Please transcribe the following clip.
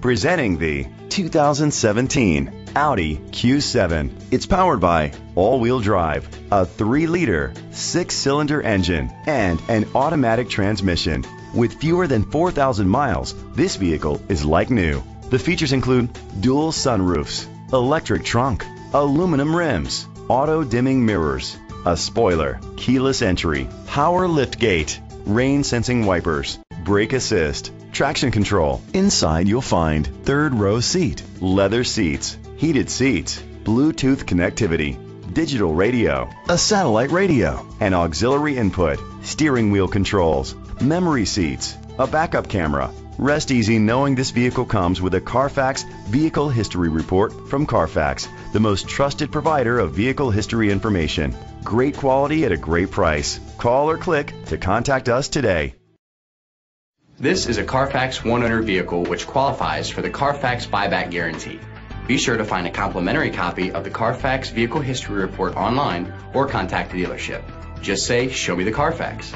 Presenting the 2017 Audi Q7. It's powered by all-wheel drive, a 3-liter, 6-cylinder engine, and an automatic transmission. With fewer than 4,000 miles, this vehicle is like new. The features include dual sunroofs, electric trunk, aluminum rims, auto-dimming mirrors, a spoiler, keyless entry, power liftgate, rain-sensing wipers, brake assist, traction control. Inside you'll find third row seat, leather seats, heated seats, Bluetooth connectivity, digital radio, a satellite radio, an auxiliary input, steering wheel controls, memory seats, a backup camera. Rest easy knowing this vehicle comes with a Carfax Vehicle History Report from Carfax, the most trusted provider of vehicle history information. Great quality at a great price. Call or click to contact us today. This is a Carfax one-owner vehicle which qualifies for the Carfax buyback guarantee. Be sure to find a complimentary copy of the Carfax Vehicle History Report online or contact the dealership. Just say, "Show me the Carfax."